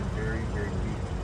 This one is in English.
and very, very weak.